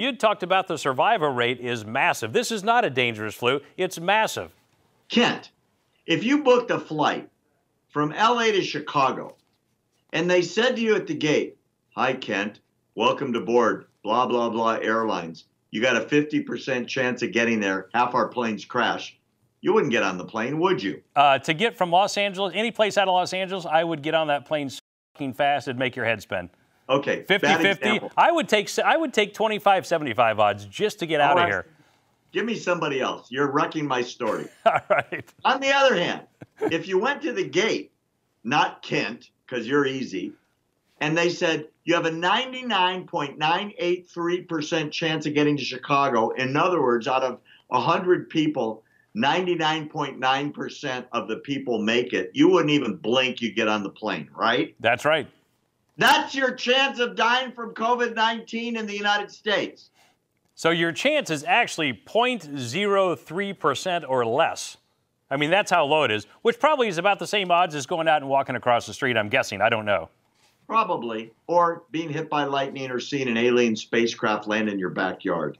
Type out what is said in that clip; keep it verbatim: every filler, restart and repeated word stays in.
You talked about the survival rate is massive. This is not a dangerous flu. It's massive. Kent, if you booked a flight from L A to Chicago and they said to you at the gate, "Hi, Kent, welcome to board, blah, blah, blah airlines. You got a fifty percent chance of getting there. Half our planes crash." You wouldn't get on the plane, would you? Uh, to get from Los Angeles, any place out of Los Angeles, I would get on that plane so fucking fast it'd make your head spin. Okay, fifty fifty. I would take I would take twenty-five seventy-five odds just to get out of here. Give me somebody else. You're wrecking my story. All right. On the other hand, if you went to the gate, not Kent, because you're easy, and they said you have a ninety-nine point nine eight three percent chance of getting to Chicago. In other words, out of one hundred people, ninety-nine point nine percent of the people make it. You wouldn't even blink, you get on the plane, right? That's right. That's your chance of dying from COVID nineteen in the United States. So your chance is actually zero point zero three percent or less. I mean, that's how low it is, which probably is about the same odds as going out and walking across the street, I'm guessing. I don't know. Probably. Or being hit by lightning or seeing an alien spacecraft land in your backyard.